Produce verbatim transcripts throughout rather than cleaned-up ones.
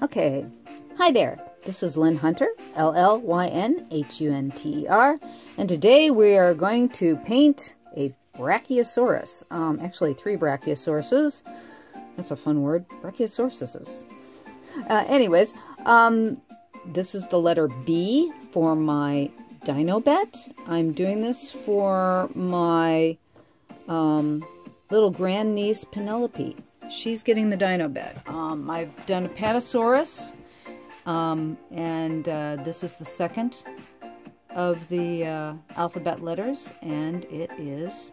Okay. Hi there. This is Llyn Hunter, L L Y N H U N T E R, and today we are going to paint a Brachiosaurus. Um, actually, three Brachiosauruses. That's a fun word. Brachiosauruses. Uh, anyways, um, this is the letter B for my Dino-bet. I'm doing this for my um, little grandniece, Penelope. She's getting the Dino-bet. Um, I've done a Patasaurus, um, and uh, this is the second of the uh, alphabet letters, and it is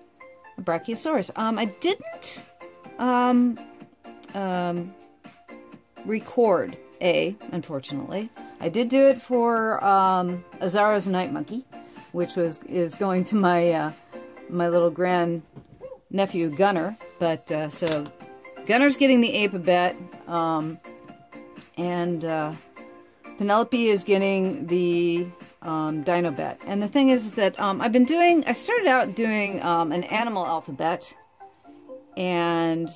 a Brachiosaurus. Um, I didn't um, um, record A, unfortunately. I did do it for um, Azara's Night Monkey, which was is going to my uh, my little grand nephew Gunnar. But uh, so Gunnar's getting the Ape-a-bet, um, and uh, Penelope is getting the um, Dino-bet. And the thing is, is that um, I've been doing. I started out doing um, an animal alphabet, and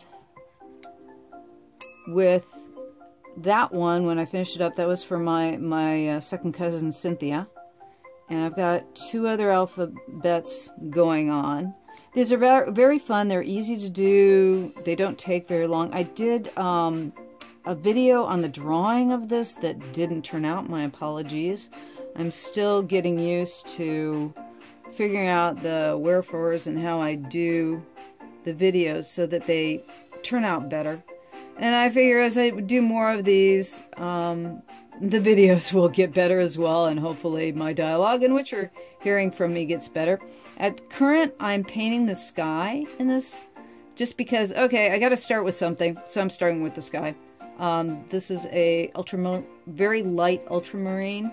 with that one, when I finished it up, that was for my, my uh, second cousin, Cynthia. And I've got two other alphabets going on. These are very fun. They're easy to do. They don't take very long. I did um, a video on the drawing of this that didn't turn out. My apologies. I'm still getting used to figuring out the wherefores and how I do the videos so that they turn out better. And I figure as I do more of these, um, the videos will get better as well, and hopefully my dialogue, in which you're hearing from me, gets better. At current, I'm painting the sky in this, just because, okay, I got to start with something, so I'm starting with the sky. Um, this is a ultramar- very light ultramarine.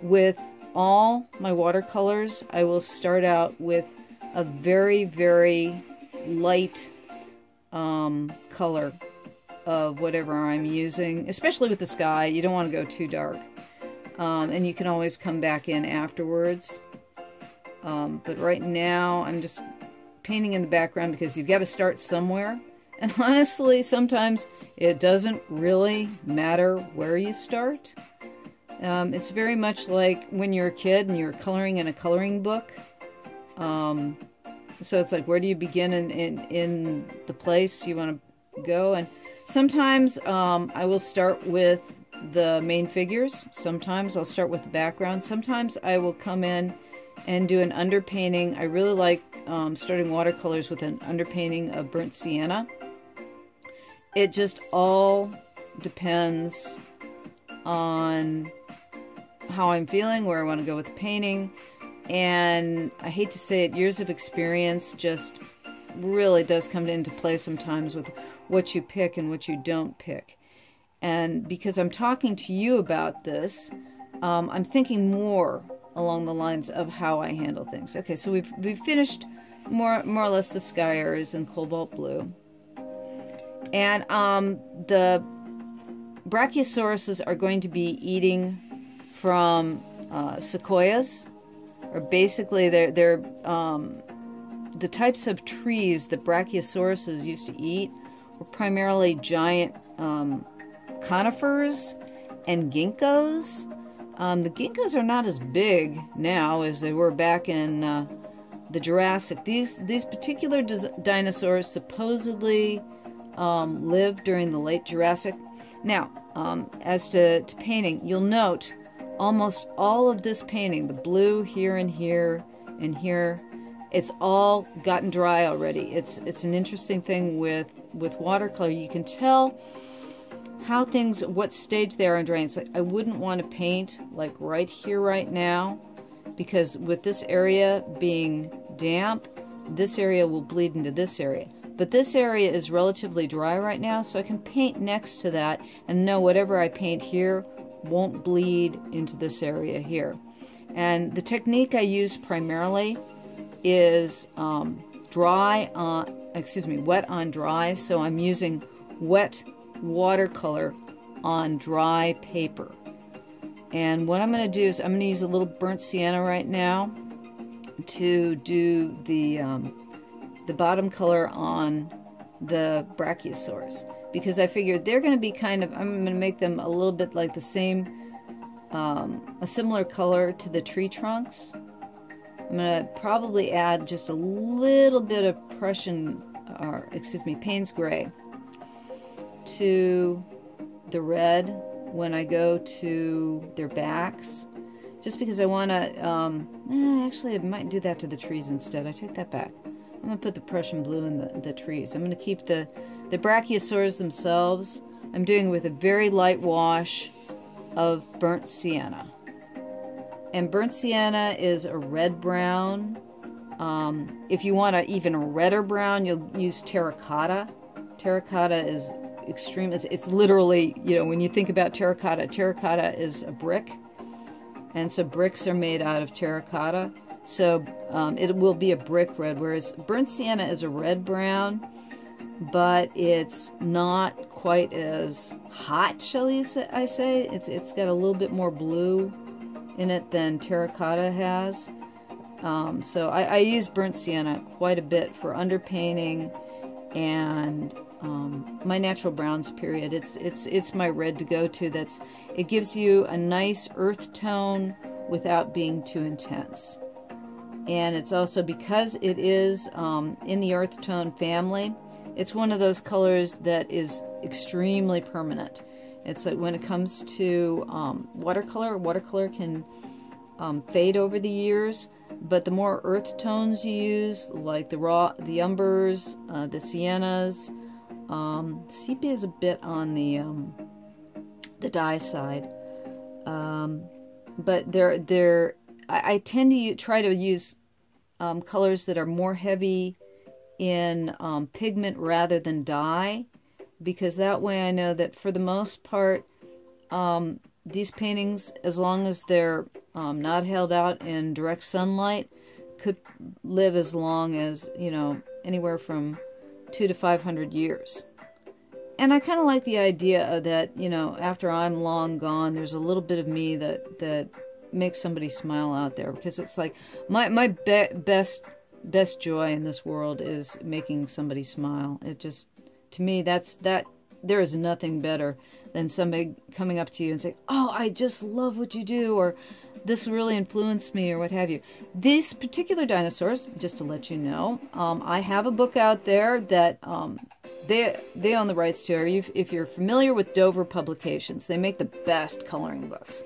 With all my watercolors, I will start out with a very, very light um, color of whatever I'm using, especially with the sky. You don't want to go too dark. Um, and you can always come back in afterwards. Um, but right now I'm just painting in the background because you've got to start somewhere. And honestly, sometimes it doesn't really matter where you start. Um, it's very much like when you're a kid and you're coloring in a coloring book. Um, so it's like, where do you begin in, in, in the place you want to go? And sometimes um, I will start with the main figures. Sometimes I'll start with the background. Sometimes I will come in and do an underpainting. I really like um, starting watercolors with an underpainting of burnt sienna. It just all depends on how I'm feeling, where I want to go with the painting. And I hate to say it, years of experience just really does come into play sometimes with what you pick and what you don't pick. And because I'm talking to you about this, um, I'm thinking more along the lines of how I handle things. Okay, so we've, we've finished more, more or less the sky areas in cobalt blue. And um, the brachiosauruses are going to be eating from uh, sequoias, or basically they're, they're um, the types of trees that brachiosauruses used to eat were primarily giant um, conifers and ginkgos. Um, the ginkgos are not as big now as they were back in uh, the Jurassic. These these particular dinosaurs supposedly um, lived during the late Jurassic. Now, um, as to, to painting, you'll note almost all of this painting, the blue here and here and here, it's all gotten dry already. It's it's an interesting thing with with watercolor. You can tell how things, what stage they are in drying. So I wouldn't want to paint like right here right now, because with this area being damp, this area will bleed into this area. But this area is relatively dry right now, so I can paint next to that and know whatever I paint here won't bleed into this area here. And the technique I use primarily is um, dry on, excuse me, wet on dry. So I'm using wet watercolor on dry paper. And what I'm going to do is I'm going to use a little burnt sienna right now to do the um, the bottom color on the Brachiosaurus, because I figured they're going to be kind of, I'm going to make them a little bit like the same, um, a similar color to the tree trunks. I'm going to probably add just a little bit of Prussian, or excuse me, Payne's gray to the red when I go to their backs. Just because I want to, um, actually I might do that to the trees instead. I take that back. I'm going to put the Prussian blue in the, the trees. I'm going to keep the, the Brachiosaurus themselves. I'm doing with a very light wash of burnt sienna. And burnt sienna is a red-brown. Um, if you want an even redder brown, you'll use terracotta. Terracotta is extreme. It's, it's literally, you know, when you think about terracotta, terracotta is a brick. And so bricks are made out of terracotta. So um, it will be a brick red, whereas burnt sienna is a red-brown, but it's not quite as hot, shall you say, I say. It's, it's got a little bit more blue in it than terracotta has. Um, so I, I use burnt sienna quite a bit for underpainting and um, my natural browns period. It's it's it's my red to go to. That's it gives you a nice earth tone without being too intense. And it's also because it is um, in the earth tone family. It's one of those colors that is extremely permanent. It's like when it comes to um, watercolor, watercolor can um, fade over the years, but the more earth tones you use, like the raw, the umbers, uh, the siennas, um, sepia is a bit on the um, the dye side, um, but they're they're. I, I tend to use, try to use um, colors that are more heavy in um, pigment rather than dye. Because that way I know that for the most part, um, these paintings, as long as they're um, not held out in direct sunlight, could live as long as, you know, anywhere from two to five hundred years. And I kind of like the idea of that, you know, after I'm long gone, there's a little bit of me that, that makes somebody smile out there. Because it's like, my, my be best, best joy in this world is making somebody smile. It just... To me, that's that. There is nothing better than somebody coming up to you and saying, "Oh, I just love what you do," or "This really influenced me," or what have you. These particular dinosaurs, just to let you know, um, I have a book out there that um, they they own the rights to. Or if, if you're familiar with Dover Publications, they make the best coloring books.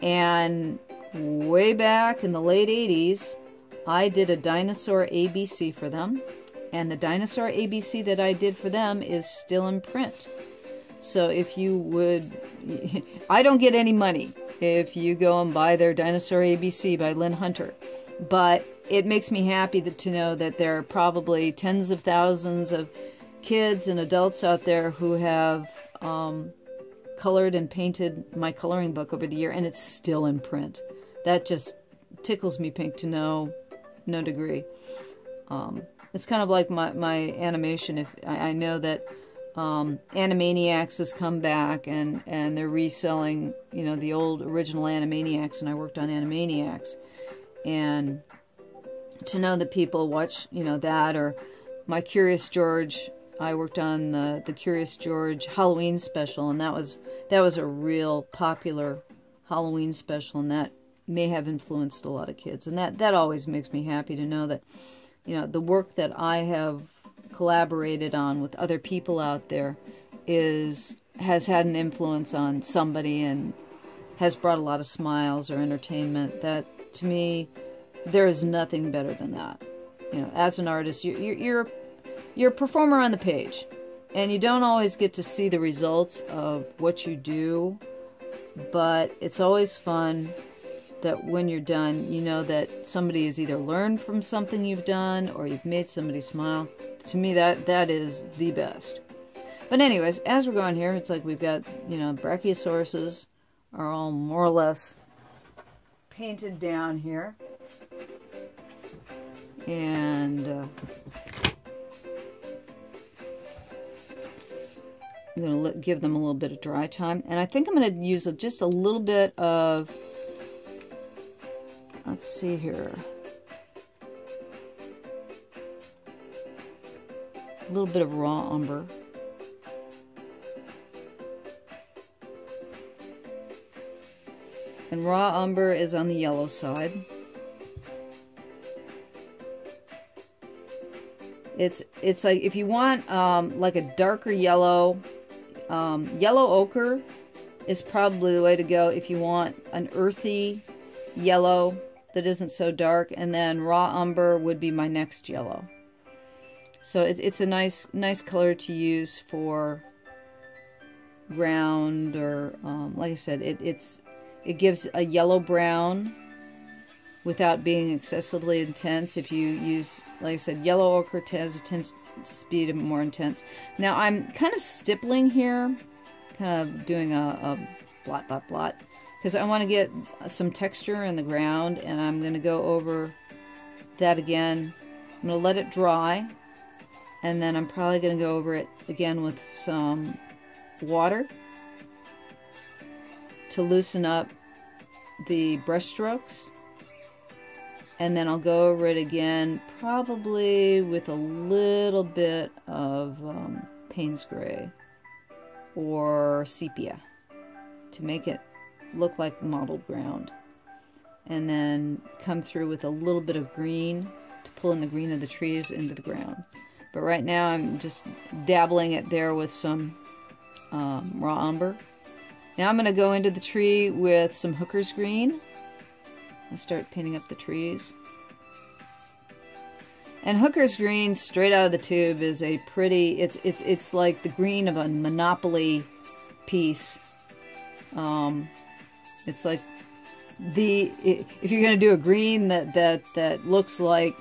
And way back in the late eighties, I did a Dinosaur A B C for them. And the Dinosaur A B C that I did for them is still in print. So if you would... I don't get any money if you go and buy their Dinosaur A B C by Llyn Hunter. But it makes me happy that, to know that there are probably tens of thousands of kids and adults out there who have um, colored and painted my coloring book over the year, and it's still in print. That just tickles me pink to no, no degree. Um... It's kind of like my, my animation. If I, I know that um, Animaniacs has come back and, and they're reselling, you know, the old original Animaniacs, and I worked on Animaniacs. And to know that people watch, you know, that, or my Curious George, I worked on the, the Curious George Halloween special, and that was, that was a real popular Halloween special, and that may have influenced a lot of kids. And that, that always makes me happy to know that, you know, the work that I have collaborated on with other people out there is has had an influence on somebody and has brought a lot of smiles or entertainment. That, to me, there is nothing better than that. You know, as an artist, you're you're you're, you're a performer on the page, and you don't always get to see the results of what you do, but it's always fun that when you're done, you know that somebody has either learned from something you've done or you've made somebody smile. To me, that that is the best. But anyways, as we're going here, it's like we've got, you know, Brachiosauruses are all more or less painted down here. And uh, I'm going to give them a little bit of dry time. And I think I'm going to use a, just a little bit of... Let's see here. A little bit of raw umber. And raw umber is on the yellow side. It's it's like if you want um, like a darker yellow, um, yellow ochre is probably the way to go if you want an earthy yellow that isn't so dark. And then raw umber would be my next yellow. So it's it's a nice nice color to use for ground or um, like I said, it it's it gives a yellow brown without being excessively intense. If you use, like I said, yellow ochre has a tendency to be more intense. Now I'm kind of stippling here, kind of doing a, a blot, blot, blot, because I want to get some texture in the ground, and I'm going to go over that again. I'm going to let it dry, and then I'm probably going to go over it again with some water to loosen up the brush strokes. And then I'll go over it again, probably with a little bit of um, Payne's gray or sepia to make it look like mottled ground. And then come through with a little bit of green to pull in the green of the trees into the ground. But right now I'm just dabbling it there with some um, raw umber. Now I'm going to go into the tree with some Hooker's Green and start painting up the trees. And Hooker's Green, straight out of the tube, is a pretty, it's it's it's like the green of a Monopoly piece. Um, it's like the, if you're going to do a green that that that looks like,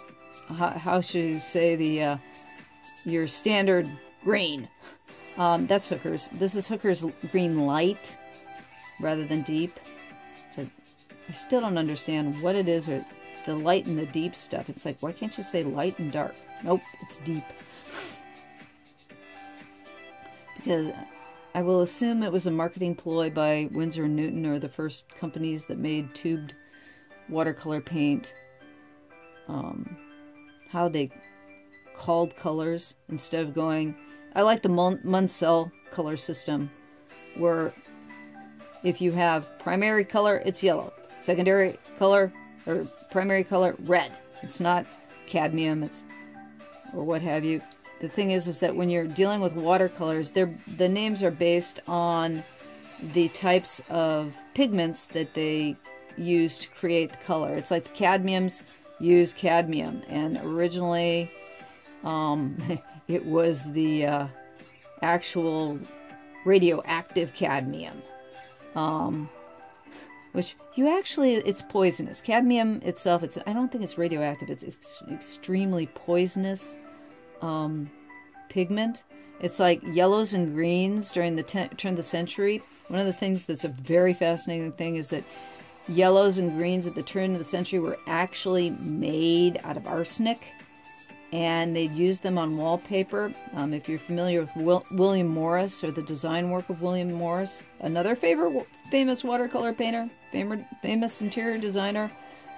how, how should you say, the uh, your standard green. Um, that's Hooker's. This is Hooker's Green Light rather than deep. I still don't understand what it is with the light and the deep stuff. It's like, why can't you say light and dark? Nope, it's deep. Because I will assume it was a marketing ploy by Winsor and Newton, or the first companies that made tubed watercolor paint. Um, how they called colors instead of going... I like the Mun Munsell color system, where if you have primary color, it's yellow. Secondary color, or primary color, red. It's not cadmium, it's, or what have you. The thing is, is that when you're dealing with watercolors, they're, the names are based on the types of pigments that they use to create the color. It's like the cadmiums use cadmium, and originally um, it was the uh, actual radioactive cadmium. Um... Which you actually, it's poisonous. Cadmium itself, it's I don't think it's radioactive. It's, it's extremely poisonous um, pigment. It's like yellows and greens during the turn of the century. One of the things that's a very fascinating thing is that yellows and greens at the turn of the century were actually made out of arsenic, and they'd use them on wallpaper. Um, if you're familiar with Wil William Morris, or the design work of William Morris, another favorite, famous watercolor painter, fam famous interior designer,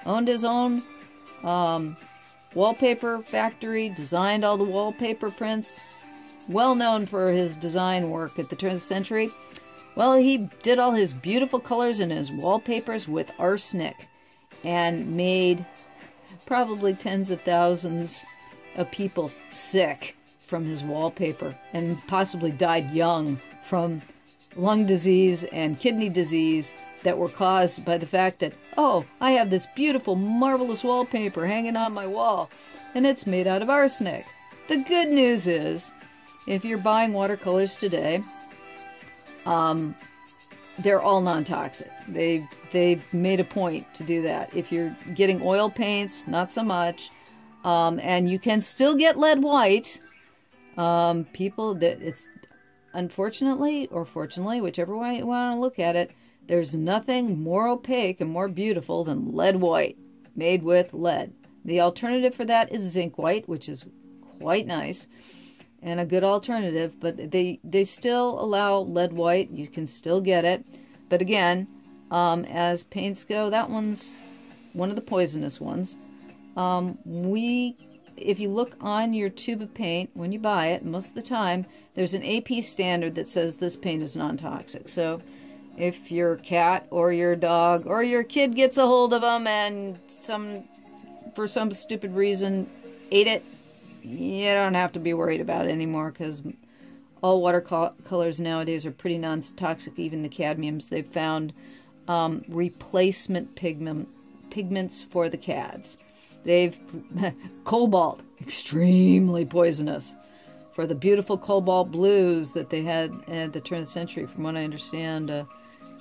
owned his own um, wallpaper factory, designed all the wallpaper prints, well known for his design work at the turn of the century. Well, he did all his beautiful colors in his wallpapers with arsenic, and made probably tens of thousands of people sick from his wallpaper, and possibly died young from lung disease and kidney disease that were caused by the fact that, oh, I have this beautiful, marvelous wallpaper hanging on my wall, and it's made out of arsenic. The good news is, if you're buying watercolors today, um, they're all non-toxic. They, they've made a point to do that. If you're getting oil paints, not so much. Um, and you can still get lead white. Um, people, that it's unfortunately or fortunately, whichever way you want to look at it, there's nothing more opaque and more beautiful than lead white, made with lead. The alternative for that is zinc white, which is quite nice and a good alternative, but they, they still allow lead white. You can still get it. But again, um, as paints go, that one's one of the poisonous ones. Um, we, if you look on your tube of paint, when you buy it, most of the time, there's an A P standard that says this paint is non-toxic. So if your cat or your dog or your kid gets a hold of them and some, for some stupid reason, ate it, you don't have to be worried about it anymore, because all watercolors nowadays are pretty non-toxic. Even the cadmiums they've found um, replacement pigment pigments for the cads. They've cobalt, extremely poisonous, for the beautiful cobalt blues that they had at the turn of the century. From what I understand, uh,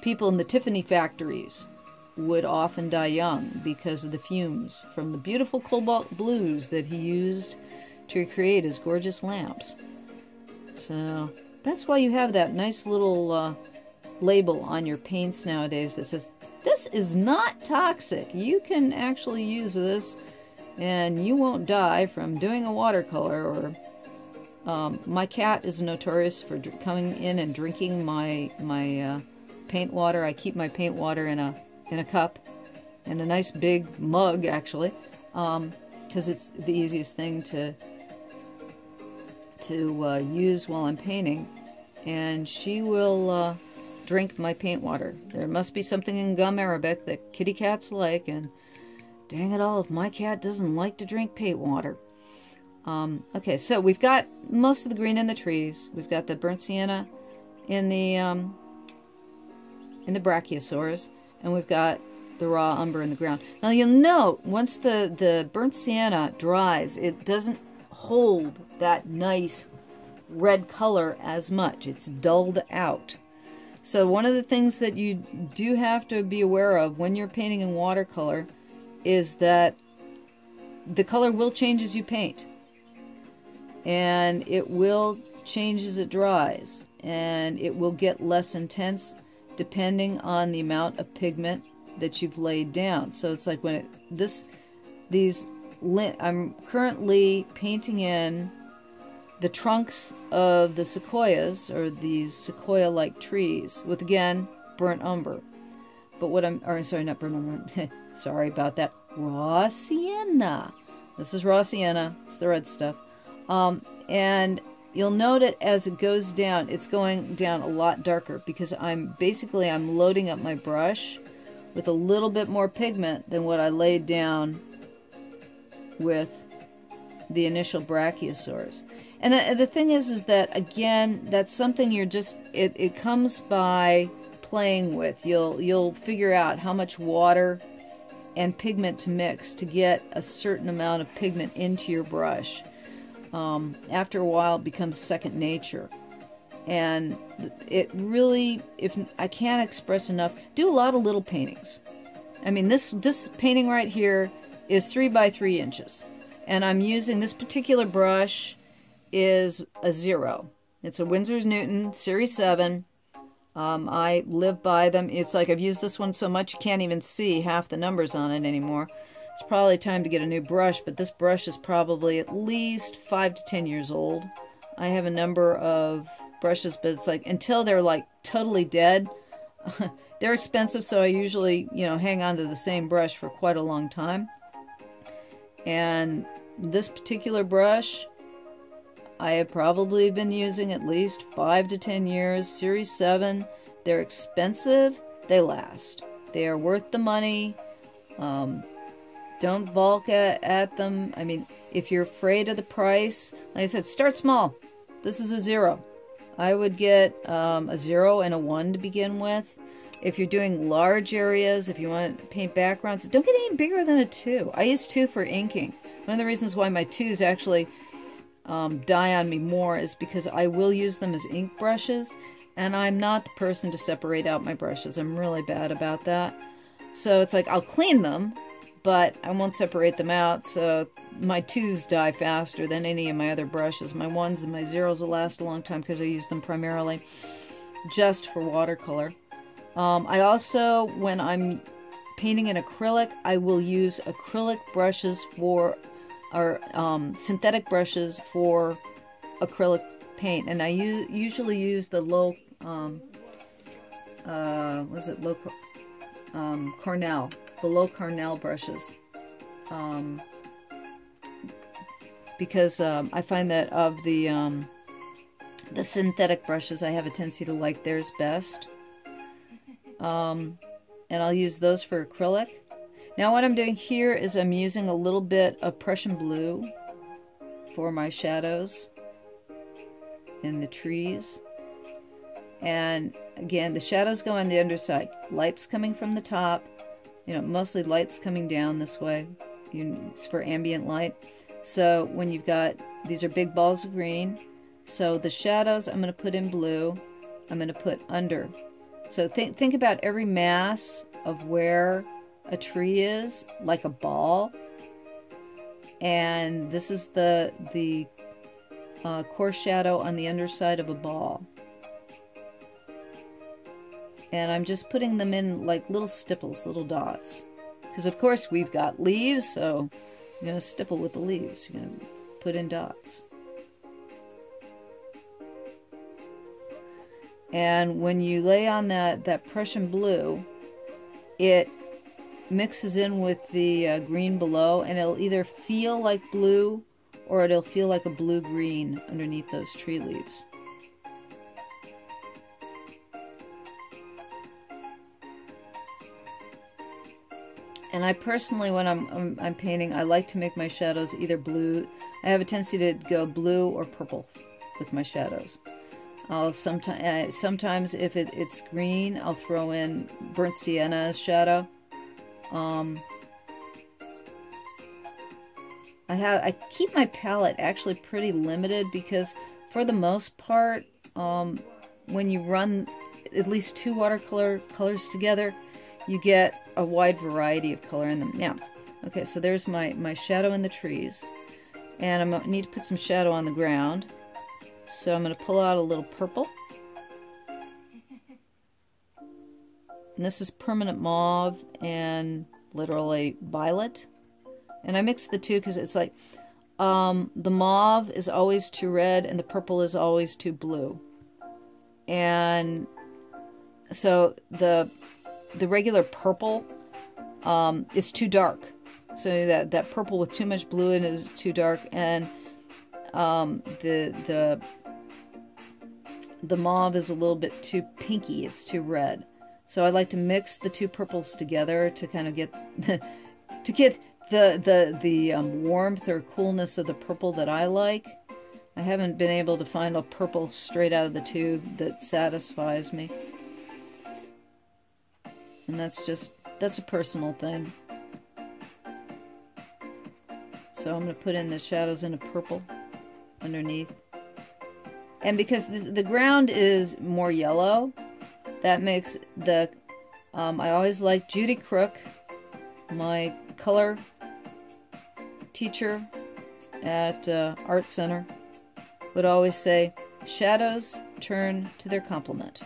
people in the Tiffany factories would often die young because of the fumes from the beautiful cobalt blues that he used to create his gorgeous lamps. So that's why you have that nice little uh, label on your paints nowadays that says, this is not toxic. You can actually use this and you won't die from doing a watercolor. Or um, my cat is notorious for coming in and drinking my my uh, paint water. I keep my paint water in a in a cup, in a nice big mug actually, um, because it's the easiest thing to to uh, use while I'm painting, and she will uh, drink my paint water. There must be something in gum arabic that kitty cats like, and dang it all if my cat doesn't like to drink paint water. Um, okay, so we've got most of the green in the trees. We've got the burnt sienna in the um, in the Brachiosaurus, and we've got the raw umber in the ground. Now you'll note once the, the burnt sienna dries, it doesn't hold that nice red color as much. It's dulled out. So one of the things that you do have to be aware of when you're painting in watercolor is that the color will change as you paint, and it will change as it dries, and it will get less intense depending on the amount of pigment that you've laid down. So it's like when it, this, these, I'm currently painting in the trunks of the sequoias, or these sequoia-like trees, with, again, burnt umber. But what I'm, or sorry, not burnt umber, sorry about that, raw sienna. This is raw sienna, it's the red stuff. Um, and you'll note it as it goes down, it's going down a lot darker, because I'm, basically, I'm loading up my brush with a little bit more pigment than what I laid down with the initial Brachiosaurus. And the, the thing is, is that, again, that's something you're just, it, it comes by playing with. You'll, you'll figure out how much water and pigment to mix to get a certain amount of pigment into your brush. Um, after a while, it becomes second nature. And it really, if I can't express enough, do a lot of little paintings. I mean, this, this painting right here is three by three inches. And I'm using this particular brush is a zero. It's a Winsor and Newton Series seven. Um, I live by them. It's like I've used this one so much you can't even see half the numbers on it anymore. It's probably time to get a new brush, but this brush is probably at least five to ten years old. I have a number of brushes, but it's like until they're like totally dead. They're expensive, so I usually, you know, hang on to the same brush for quite a long time. And this particular brush, I have probably been using at least five to ten years. Series seven, they're expensive, they last. They are worth the money. Um, don't balk at, at them. I mean, if you're afraid of the price, like I said, start small. This is a zero. I would get um, a zero and a one to begin with. If you're doing large areas, if you want to paint backgrounds, don't get any bigger than a two. I use two for inking. One of the reasons why my twos actually um, die on me more is because I will use them as ink brushes, and I'm not the person to separate out my brushes. I'm really bad about that. So it's like I'll clean them, but I won't separate them out, so my twos die faster than any of my other brushes. My ones and my zeros will last a long time because I use them primarily just for watercolor. Um, I also, when I'm painting in acrylic, I will use acrylic brushes for, or um, synthetic brushes for acrylic paint. And I usually use the Low, um, uh, what is it, Low, um, Cornell, the Low-Cornell brushes. Um, because um, I find that of the, um, the synthetic brushes, I have a tendency to like theirs best. um, and I'll use those for acrylic. Now what I'm doing here is I'm using a little bit of Prussian blue for my shadows in the trees. And again, the shadows go on the underside. Light's coming from the top, you know, mostly light's coming down this way. It's for ambient light. So when you've got, these are big balls of green. So the shadows I'm going to put in blue, I'm going to put under. So think, think about every mass of where a tree is, like a ball. And this is the, the uh, core shadow on the underside of a ball. And I'm just putting them in like little stipples, little dots. Because of course we've got leaves, so you're going to stipple with the leaves. You're going to put in dots. And when you lay on that, that Prussian blue, it mixes in with the uh, green below, and it'll either feel like blue or it'll feel like a blue-green underneath those tree leaves. And I personally, when I'm, I'm, I'm painting, I like to make my shadows either blue. I have a tendency to go blue or purple with my shadows. I'll sometimes, sometimes if it, it's green, I'll throw in burnt sienna shadow. Um, I have I keep my palette actually pretty limited because, for the most part, um, when you run at least two watercolor colors together, you get a wide variety of color in them. Now, okay, so there's my my shadow in the trees, and I'm gonna need to put some shadow on the ground. So I'm going to pull out a little purple. And this is permanent mauve and literally violet. And I mix the two because it's like um, the mauve is always too red and the purple is always too blue. And so the the regular purple um, is too dark. So that, that purple with too much blue in it is too dark. And um, the the The mauve is a little bit too pinky, it's too red. So I like to mix the two purples together to kind of get to get the the the um, warmth or coolness of the purple that I like. I haven't been able to find a purple straight out of the tube that satisfies me. And that's just that's a personal thing. So I'm going to put in the shadows in a purple underneath. And because the, the ground is more yellow, that makes the, um, I always like Judy Crook, my color teacher at uh, Art Center, would always say, shadows turn to their complement.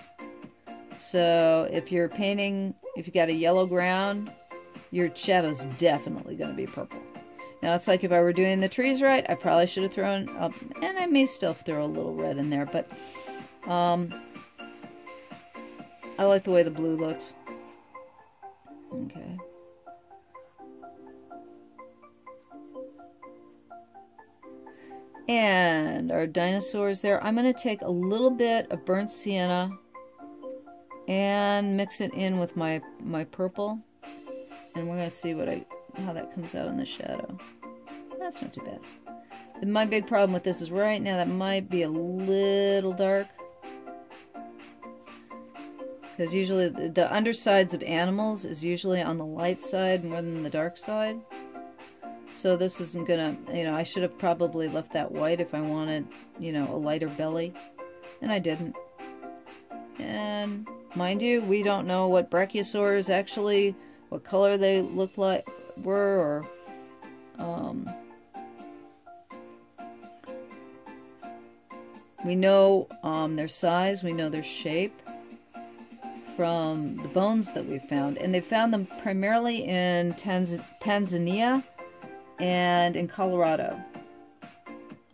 So if you're painting, if you've got a yellow ground, your shadow's definitely going to be purple. Now, it's like if I were doing the trees right, I probably should have thrown up, and I may still throw a little red in there, but um, I like the way the blue looks. Okay. And our dinosaurs there. I'm going to take a little bit of burnt sienna and mix it in with my, my purple, and we're going to see what I... how that comes out in the shadow. That's not too bad. And my big problem with this is right now that might be a little dark. Because usually the, the undersides of animals is usually on the light side more than the dark side. So this isn't gonna, you know, I should have probably left that white if I wanted, you know, a lighter belly. And I didn't. And mind you, we don't know what brachiosaurs actually, what color they look like. were or um, we know um, their size, we know their shape from the bones that we've found, and they found them primarily in Tanz Tanzania and in Colorado.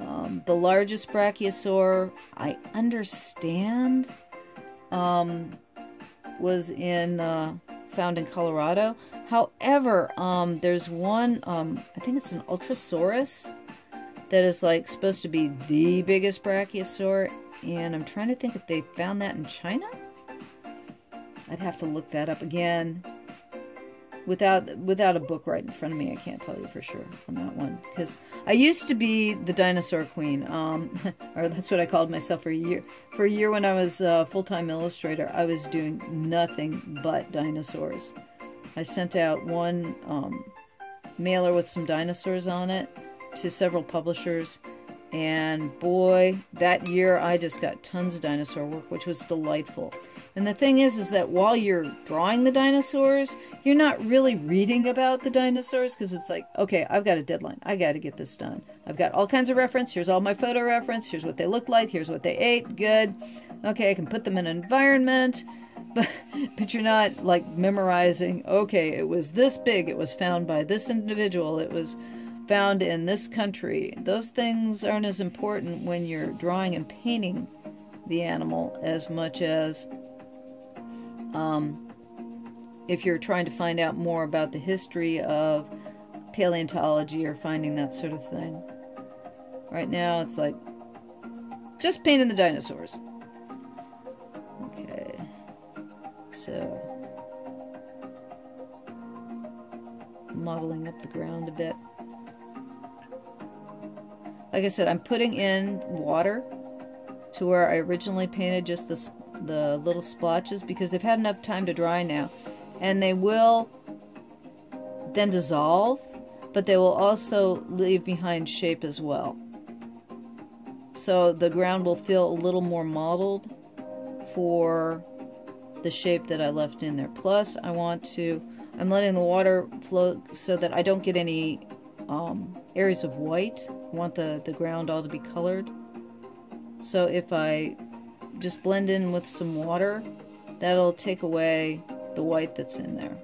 Um, the largest brachiosaur I understand um, was in uh, found in Colorado. However, um, there's one, um, I think it's an ultrasaurus that is like supposed to be the biggest brachiosaur, and I'm trying to think if they found that in China. I'd have to look that up again. Without without a book right in front of me, I can't tell you for sure on that one. Because I used to be the dinosaur queen, um, or that's what I called myself for a year. For a year when I was a full-time illustrator, I was doing nothing but dinosaurs. I sent out one um, mailer with some dinosaurs on it to several publishers. And boy, that year I just got tons of dinosaur work, which was delightful. And the thing is, is that while you're drawing the dinosaurs, you're not really reading about the dinosaurs, because it's like, okay, I've got a deadline. I got to get this done. I've got all kinds of reference. Here's all my photo reference. Here's what they looked like. Here's what they ate. Good. Okay, I can put them in an environment. But, but you're not, like, memorizing, okay, it was this big. It was found by this individual. It was found in this country. Those things aren't as important when you're drawing and painting the animal as much as... Um, if you're trying to find out more about the history of paleontology or finding that sort of thing. Right now it's like, just painting the dinosaurs. Okay, so modeling up the ground a bit. Like I said, I'm putting in water to where I originally painted just the the little splotches, because they've had enough time to dry now, and they will then dissolve, but they will also leave behind shape as well, so the ground will feel a little more mottled for the shape that I left in there. Plus I want to, I'm letting the water flow so that I don't get any um, areas of white. I want the, the ground all to be colored, so if I just blend in with some water, that'll take away the white that's in there.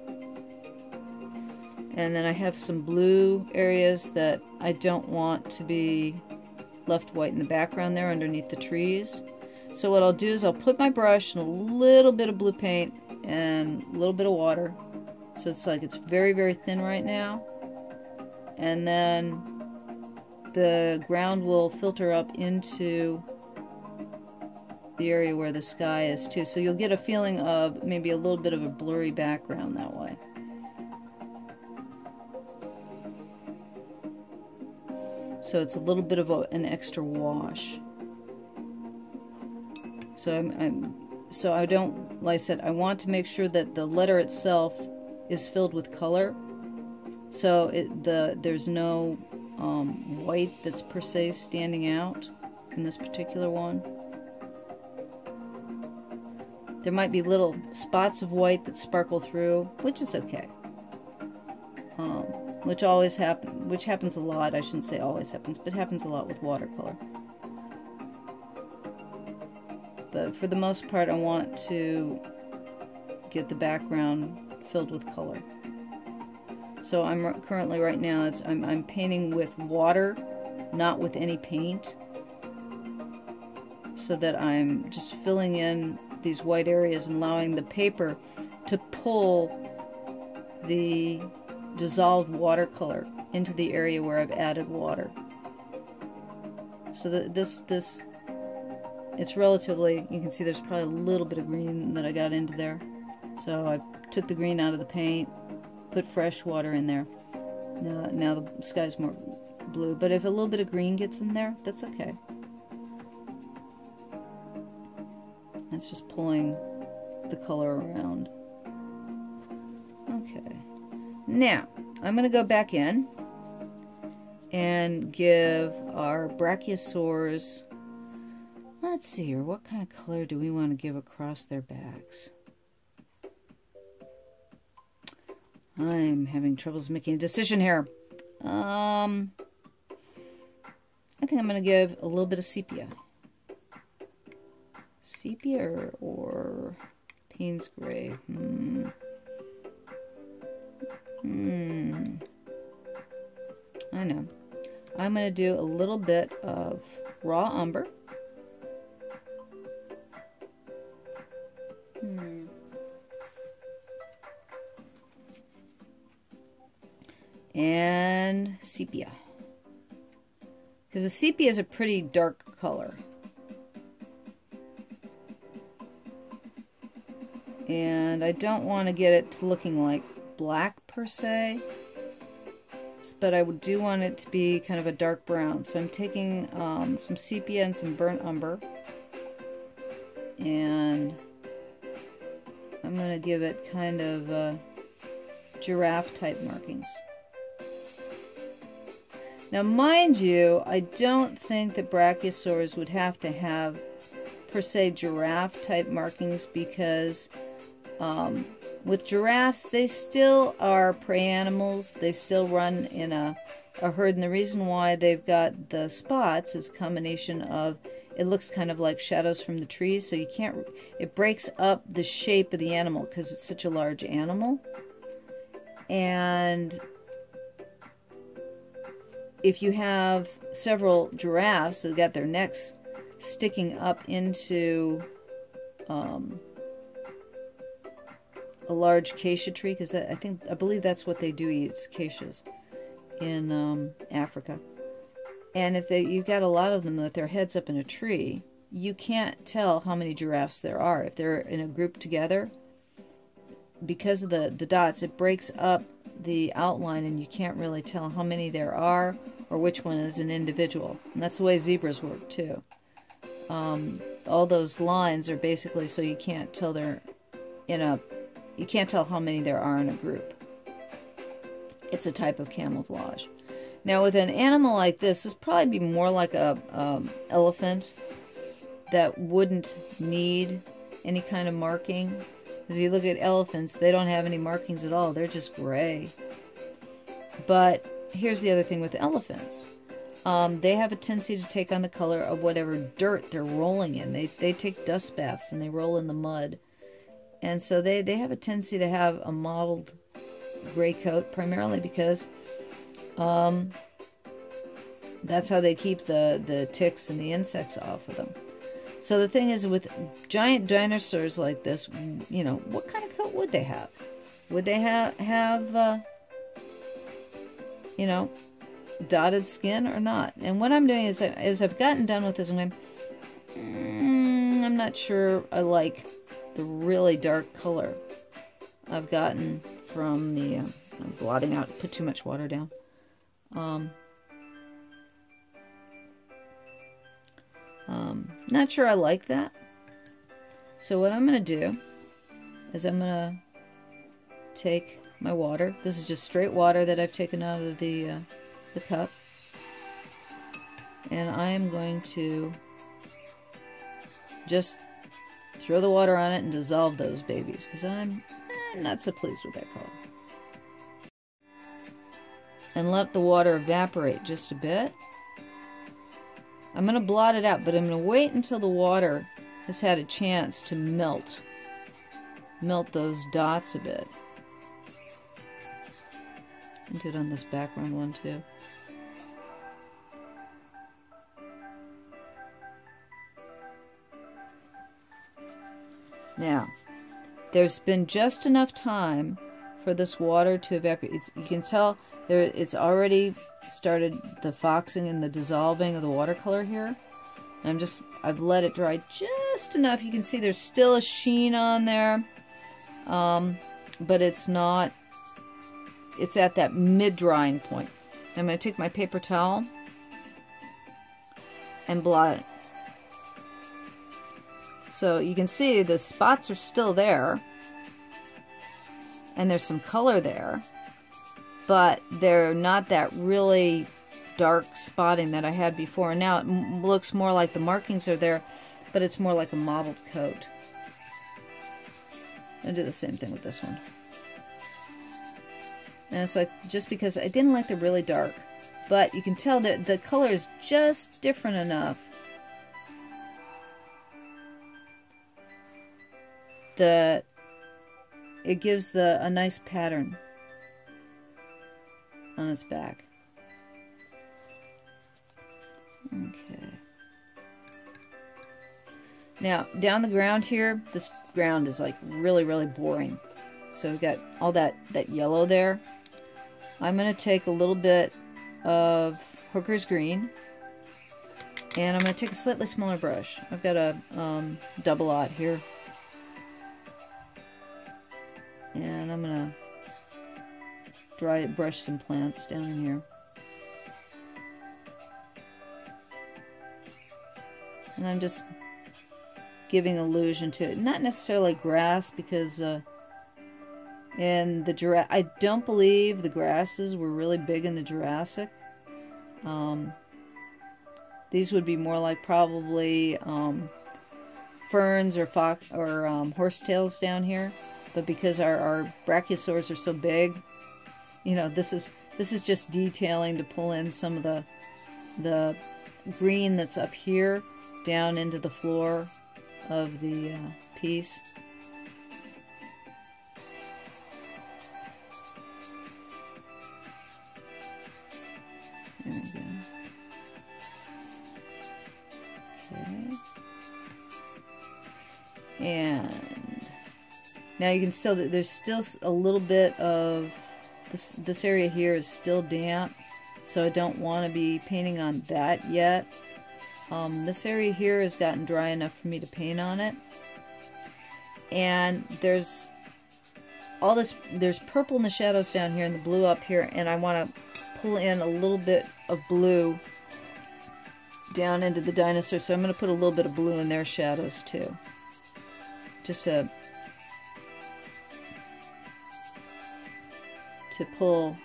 And then I have some blue areas that I don't want to be left white in the background there underneath the trees. So what I'll do is I'll put my brush in a little bit of blue paint and a little bit of water, so it's like it's very very thin right now, and then the ground will filter up into the area where the sky is too, so you'll get a feeling of maybe a little bit of a blurry background that way. So it's a little bit of a, an extra wash. So I'm, I'm, so I don't, like I said, I want to make sure that the letter itself is filled with color, so it, the there's no um, white that's per se standing out in this particular one. There might be little spots of white that sparkle through, which is okay. Um, which always happen, which happens a lot. I shouldn't say always happens, but happens a lot with watercolor. But for the most part, I want to get the background filled with color. So I'm currently right now, it's, I'm, I'm painting with water, not with any paint, so that I'm just filling in these white areas and allowing the paper to pull the dissolved watercolor into the area where I've added water. So that this, this, it's relatively, you can see there's probably a little bit of green that I got into there. So I took the green out of the paint, put fresh water in there. Now, now the sky's more blue, but if a little bit of green gets in there, that's okay. It's just pulling the color around. Okay, now I'm gonna go back in and give our Brachiosaurus, let's see here, what kind of color do we want to give across their backs? I'm having troubles making a decision here. Um, I think I'm gonna give a little bit of sepia. Sepia or, or Payne's gray. Hmm. Hmm. I know. I'm going to do a little bit of raw umber. Hmm. And sepia. Because the sepia is a pretty dark color. and I don't want to get it looking like black per se, but I do want it to be kind of a dark brown. So I'm taking um, some sepia and some burnt umber, and I'm going to give it kind of uh, giraffe type markings. Now mind you, I don't think that brachiosaurs would have to have per se giraffe type markings, because um, with giraffes they still are prey animals, they still run in a, a herd, and the reason why they've got the spots is a combination of it looks kind of like shadows from the trees, so you can't, it breaks up the shape of the animal because it's such a large animal. And if you have several giraffes who've got their necks sticking up into um, a large acacia tree, because I think I believe that's what they do eat, acacias in um, Africa. And if they, you've got a lot of them with their heads up in a tree, you can't tell how many giraffes there are. If they're in a group together, because of the the dots, it breaks up the outline, and you can't really tell how many there are or which one is an individual. And that's the way zebras work too. Um, all those lines are basically so you can't tell they're in a, you can't tell how many there are in a group. It's a type of camouflage. Now with an animal like this, this would probably be more like a um, elephant that wouldn't need any kind of marking. As you look at elephants, they don't have any markings at all. They're just gray. But here's the other thing with elephants. Um, they have a tendency to take on the color of whatever dirt they're rolling in. They, they take dust baths and they roll in the mud. And so they, they have a tendency to have a mottled gray coat, primarily because um, that's how they keep the, the ticks and the insects off of them. So the thing is, with giant dinosaurs like this, you know, what kind of coat would they have? Would they ha have, uh, you know, dotted skin or not? And what I'm doing is, as I've gotten done with this, I'm going, mm, I'm not sure I like the really dark color I've gotten from the, uh, I'm blotting out, put too much water down. Um... Um, not sure I like that. So what I'm going to do is I'm going to take my water. This is just straight water that I've taken out of the, uh, the cup. And I am going to just throw the water on it and dissolve those babies, because I'm, I'm not so pleased with that color. And let the water evaporate just a bit. I'm going to blot it out, but I'm going to wait until the water has had a chance to melt. Melt those dots a bit. I did on this background one too. Now, there's been just enough time for this water to evaporate. It's, you can tell there, it's already started the foxing and the dissolving of the watercolor here. And I'm just, I've let it dry just enough. You can see there's still a sheen on there, um, but it's not, it's at that mid-drying point. I'm going to take my paper towel and blot it. So you can see the spots are still there, and there's some color there, but they're not that really dark spotting that I had before. And now it m looks more like the markings are there, but it's more like a mottled coat. I do the same thing with this one. And it's like, just because I didn't like the really dark, but you can tell that the color is just different enough. That it gives the a nice pattern on its back. Okay. Now, down the ground here, this ground is like really, really boring. So we've got all that, that yellow there. I'm going to take a little bit of Hooker's Green, and I'm going to take a slightly smaller brush. I've got a um, double aught here. dry, brush some plants down here. And I'm just giving allusion to it. Not necessarily grass, because uh, in the Jura- I don't believe the grasses were really big in the Jurassic. Um, these would be more like probably um, ferns or fox or um, horsetails down here. But because our, our brachiosaurs are so big, you know, this is this is just detailing to pull in some of the the green that's up here down into the floor of the uh, piece. There we go. Okay. And now you can still, there's still a little bit of, this, this area here is still damp, so I don't want to be painting on that yet. Um, this area here has gotten dry enough for me to paint on it. And there's all this, there's purple in the shadows down here and the blue up here, and I want to pull in a little bit of blue down into the dinosaur, so I'm going to put a little bit of blue in their shadows too. Just to, to pull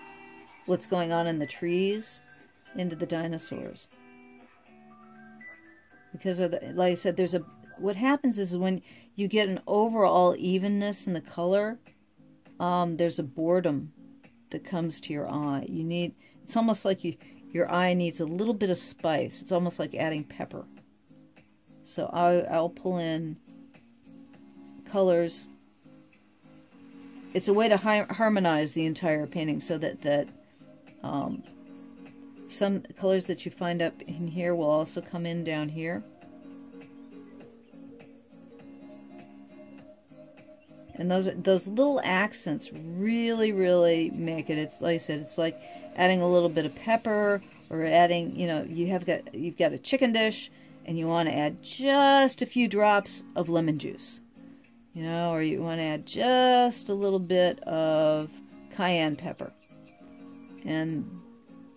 what's going on in the trees into the dinosaurs. Because of the, like I said, there's a, what happens is when you get an overall evenness in the color, um, there's a boredom that comes to your eye. You need, it's almost like you, your eye needs a little bit of spice. It's almost like adding pepper. So I, I'll pull in colors. It's a way to hi- harmonize the entire painting so that, that um, some colors that you find up in here will also come in down here. And those those little accents really, really make it. It's like I said, it's like adding a little bit of pepper, or adding, you know, you have got you've got a chicken dish and you want to add just a few drops of lemon juice. You know, or you want to add just a little bit of cayenne pepper. And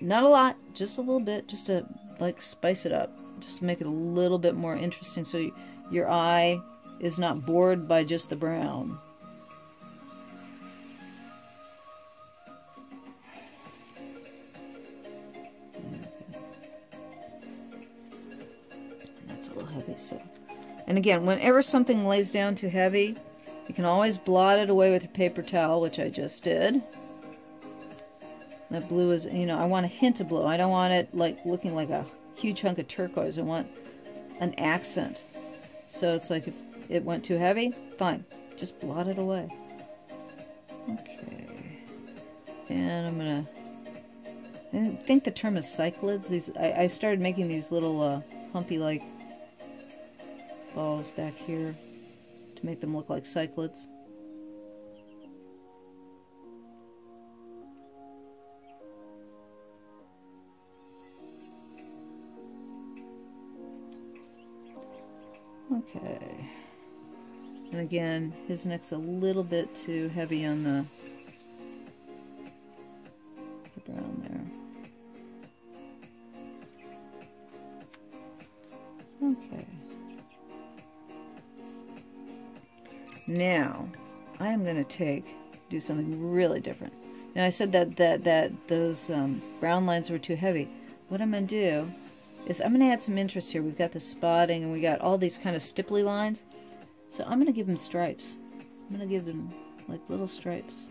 not a lot, just a little bit, just to like spice it up, just make it a little bit more interesting, so you, your eye is not bored by just the brown. And that's a little heavy, so. And again, whenever something lays down too heavy, you can always blot it away with a paper towel, which I just did. That blue is, you know, I want a hint of blue. I don't want it like looking like a huge hunk of turquoise. I want an accent. So it's like if it went too heavy, fine, just blot it away. Okay. And I'm gonna, I think the term is cyclids. These, I, I started making these little uh, humpy-like balls back here to make them look like cyclids. Okay, and again, his neck's a little bit too heavy on the, the brown there. Okay. Now, I am going to take, do something really different. Now I said that, that, that those um, brown lines were too heavy. What I'm going to do is I'm going to add some interest here. We've got the spotting, and we got all these kind of stipply lines. So I'm going to give them stripes. I'm going to give them like little stripes.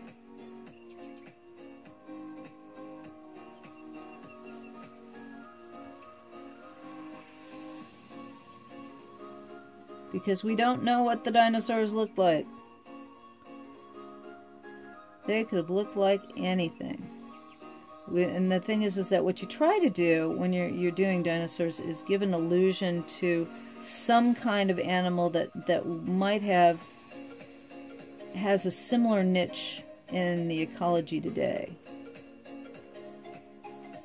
Because we don't know what the dinosaurs looked like. They could have looked like anything. And the thing is, is that what you try to do when you're, you're doing dinosaurs is give an allusion to some kind of animal that, that might have, has a similar niche in the ecology today.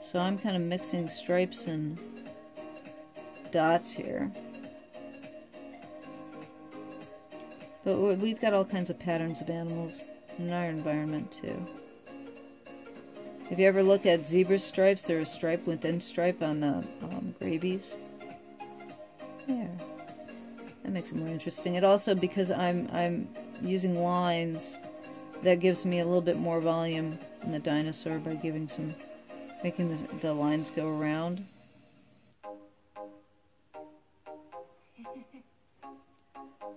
So I'm kind of mixing stripes and dots here. But we've got all kinds of patterns of animals in our environment too. Have you ever looked at zebra stripes? They're a stripe within stripe on the um, gravies. There. That makes it more interesting. It also, because I'm, I'm using lines, that gives me a little bit more volume in the dinosaur by giving some, making the, the lines go around.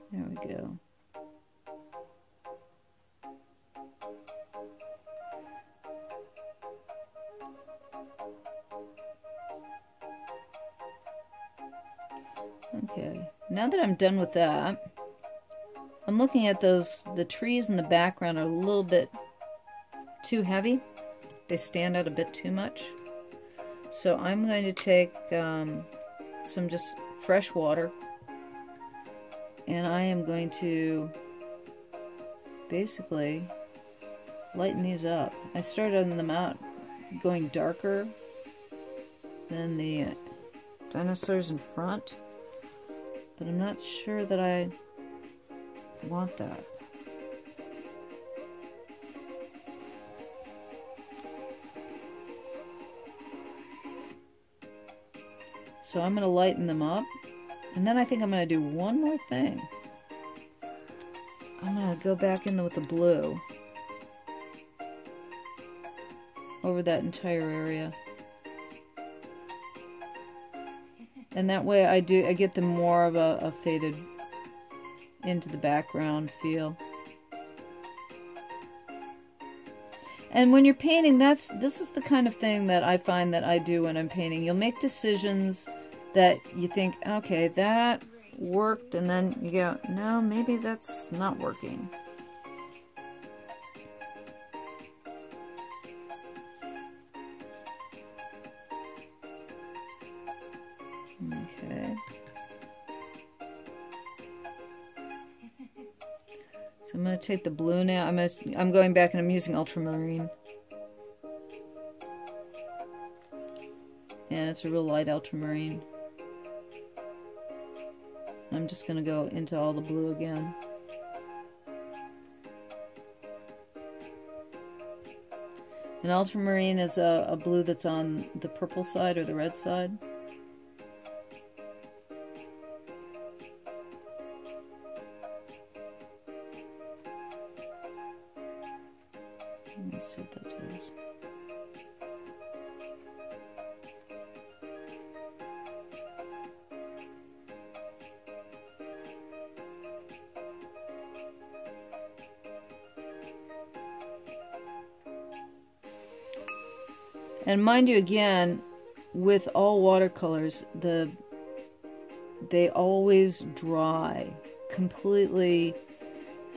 There we go. Okay, now that I'm done with that, I'm looking at those, the trees in the background are a little bit too heavy. They stand out a bit too much. So I'm going to take um, some just fresh water, and I am going to basically lighten these up. I started them out going darker than the dinosaurs in front, but I'm not sure that I want that. So I'm going to lighten them up, and then I think I'm going to do one more thing. I'm going to go back in with the blue over that entire area, and that way I do I get them more of a, a faded into the background feel. And when you're painting, that's this is the kind of thing that I find that I do when I'm painting. You'll make decisions that you think, okay, that worked, and then you go, no, maybe that's not working. Okay. So I'm going to take the blue now. I'm, gonna, I'm going back and I'm using ultramarine. And it's a real light ultramarine. I'm just going to go into all the blue again. And ultramarine is a, a blue that's on the purple side or the red side. Let's see what that does. And mind you, again, with all watercolors, the they always dry completely.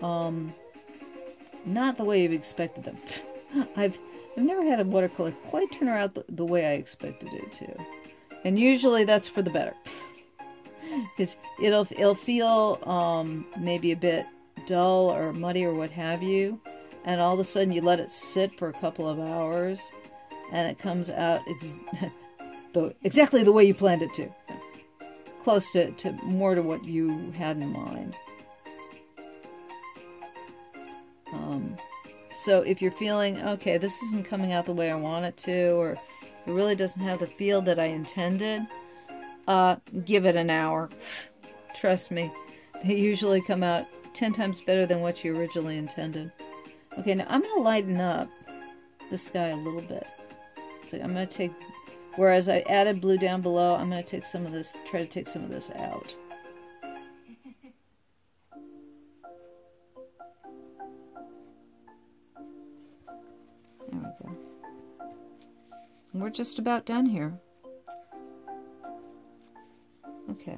Um, Not the way you've expected them. I've I've never had a watercolor quite turn out the, the way I expected it to, and usually that's for the better, because it'll it'll feel um, maybe a bit dull or muddy or what have you, and all of a sudden you let it sit for a couple of hours, and it comes out ex the, exactly the way you planned it to, close to to more to what you had in mind. Um, so if you're feeling, okay, this isn't coming out the way I want it to, or it really doesn't have the feel that I intended, uh, give it an hour. Trust me, they usually come out ten times better than what you originally intended. Okay, now I'm going to lighten up the sky a little bit. So I'm going to take, whereas I added blue down below, I'm going to take some of this, try to take some of this out. There we go. We're just about done here. Okay.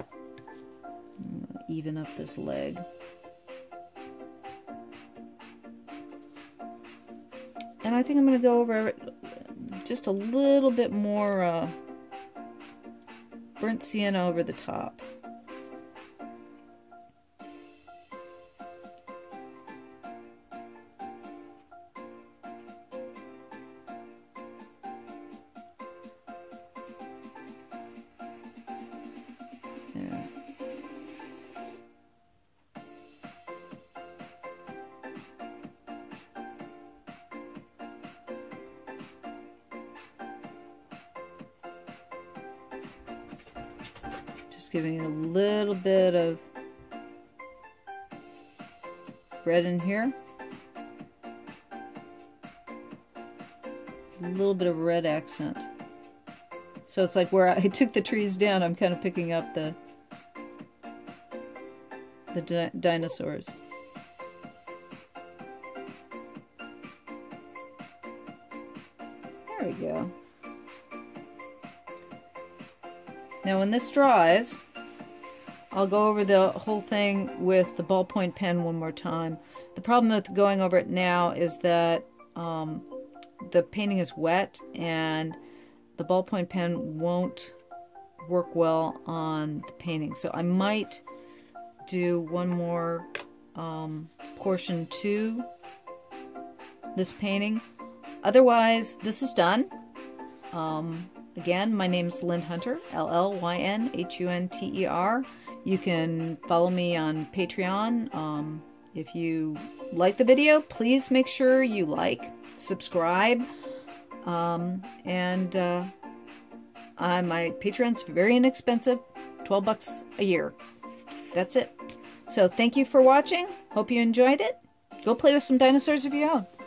I'm gonna even up this leg. And I think I'm going to go over just a little bit more uh, burnt sienna over the top. just giving it a little bit of red in here. A little bit of red accent. So it's like where I took the trees down, I'm kind of picking up the the di dinosaurs. There we go. Now when this dries, I'll go over the whole thing with the ballpoint pen one more time. The problem with going over it now is that um, the painting is wet and the ballpoint pen won't work well on the painting. So I might do one more um, portion to this painting. Otherwise, this is done. Um, again, my name is Llyn Hunter, L L Y N H U N T E R. You can follow me on Patreon. Um, if you like the video, please make sure you like, subscribe, um, and uh, I, my Patreon's very inexpensive, twelve bucks a year. That's it. So thank you for watching. Hope you enjoyed it. Go play with some dinosaurs of your own.